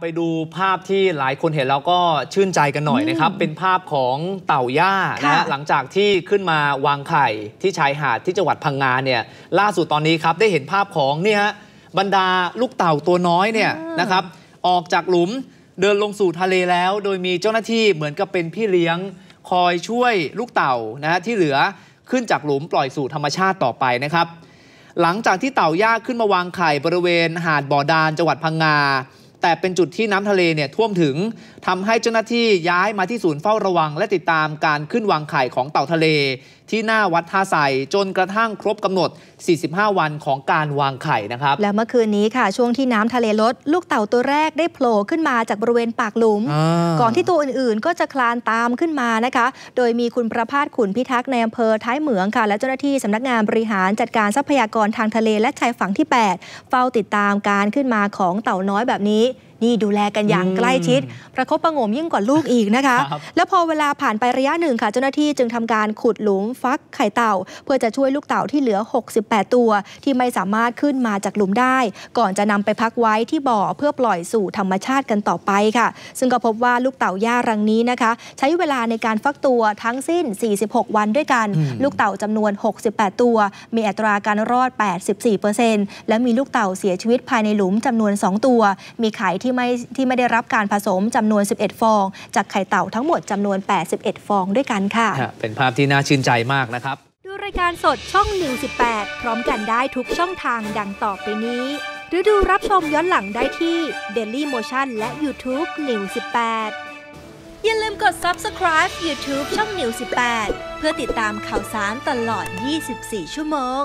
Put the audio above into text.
ไปดูภาพที่หลายคนเห็นแล้วก็ชื่นใจกันหน่อยนะครับเป็นภาพของเต่าย่านะหลังจากที่ขึ้นมาวางไข่ที่ชายหาดที่จังหวัดพังงาเนี่ยล่าสุดตอนนี้ครับได้เห็นภาพของนี่ฮะบรรดาลูกเต่าตัวน้อยเนี่ยนะครับออกจากหลุมเดินลงสู่ทะเลแล้วโดยมีเจ้าหน้าที่เหมือนกับเป็นพี่เลี้ยงคอยช่วยลูกเต่านะที่เหลือขึ้นจากหลุมปล่อยสู่ธรรมชาติต่อไปนะครับหลังจากที่เต่าย่าขึ้นมาวางไข่บริเวณหาดบ่อดานจังหวัดพังงาแต่เป็นจุดที่น้ำทะเลเนี่ยท่วมถึงทำให้เจ้าหน้าที่ย้ายมาที่ศูนย์เฝ้าระวังและติดตามการขึ้นวางไข่ของเต่าทะเลที่หน้าวัดท่าไทรจนกระทั่งครบกำหนด45วันของการวางไข่นะครับแล้วเมื่อคืนนี้ค่ะช่วงที่น้ำทะเลลดลูกเต่าตัวแรกได้โผล่ขึ้นมาจากบริเวณปากหลุมก่อนที่ตัวอื่นๆก็จะคลานตามขึ้นมานะคะโดยมีคุณประภาสขุนพิทักษ์ในอำเภอท้ายเหมืองค่ะและเจ้าหน้าที่สำนักงานบริหารจัดการทรัพยากรทางทะเลและชายฝั่งที่8เฝ้าติดตามการขึ้นมาของเต่าน้อยแบบนี้นี่ดูแลกันอย่างใกล้ชิดประคบประงมยิ่งกว่าลูกอีกนะคะแล้วพอเวลาผ่านไประยะหนึ่งค่ะเจ้าหน้าที่จึงทำการขุดหลุมฟักไข่เต่าเพื่อจะช่วยลูกเต่าที่เหลือ68ตัวที่ไม่สามารถขึ้นมาจากหลุมได้ก่อนจะนำไปพักไว้ที่บ่อเพื่อปล่อยสู่ธรรมชาติกันต่อไปค่ะซึ่งก็พบว่าลูกเต่าย่ารังนี้นะคะใช้เวลาในการฟักตัวทั้งสิ้น46วันด้วยกันลูกเต่าจำนวน68ตัวมีอัตราการรอด 84% และมีลูกเต่าเสียชีวิตภายในหลุมจำนวน2ตัวมีไข่ที่ไม่ได้รับการผสมจำนวน11ฟองจากไข่เต่าทั้งหมดจำนวน81ฟองด้วยกันค่ะเป็นภาพที่น่าชื่นใจมากนะครับดูรายการสดช่อง118พร้อมกันได้ทุกช่องทางดังต่อไปนี้หรือดูรับชมย้อนหลังได้ที่ Daily Motion และ YouTube 118อย่าลืมกด Subscribe YouTube ช่อง118เพื่อติดตามข่าวสารตลอด24ชั่วโมง